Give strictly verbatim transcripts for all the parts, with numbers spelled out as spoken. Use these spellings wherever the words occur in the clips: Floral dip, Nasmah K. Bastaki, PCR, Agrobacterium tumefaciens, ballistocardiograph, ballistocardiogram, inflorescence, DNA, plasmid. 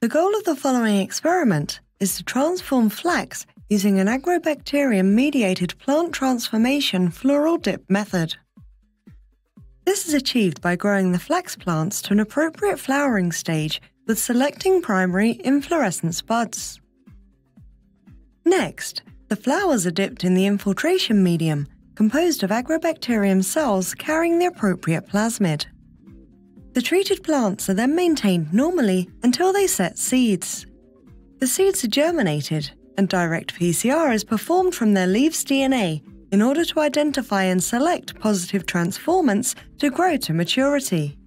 The goal of the following experiment is to transform flax using an agrobacterium-mediated plant transformation floral dip method. This is achieved by growing the flax plants to an appropriate flowering stage with selecting primary inflorescence buds. Next, the flowers are dipped in the infiltration medium composed of agrobacterium cells carrying the appropriate plasmid. The treated plants are then maintained normally until they set seeds. The seeds are germinated, and direct P C R is performed from their leaves' D N A in order to identify and select positive transformants to grow to maturity.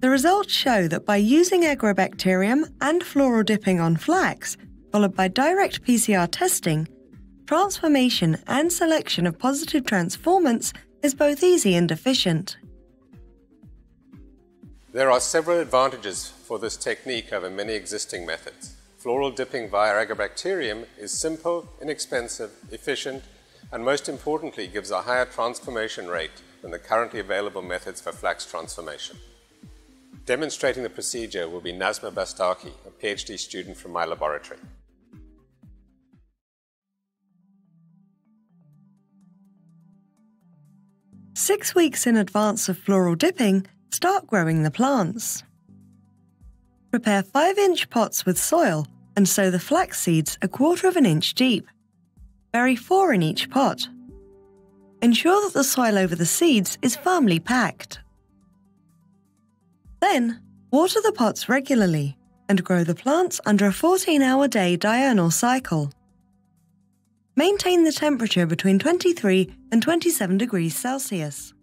The results show that by using agrobacterium and floral dipping on flax, followed by direct P C R testing, transformation and selection of positive transformants is both easy and efficient. There are several advantages for this technique over many existing methods. Floral dipping via agrobacterium is simple, inexpensive, efficient, and most importantly gives a higher transformation rate than the currently available methods for flax transformation. Demonstrating the procedure will be Nasmah Bastaki, a PhD student from my laboratory. Six weeks in advance of floral dipping, start growing the plants. Prepare five inch pots with soil and sow the flax seeds a quarter of an inch deep. Bury four in each pot. Ensure that the soil over the seeds is firmly packed. Then, water the pots regularly and grow the plants under a fourteen hour day diurnal cycle. Maintain the temperature between twenty-three and twenty-seven degrees Celsius.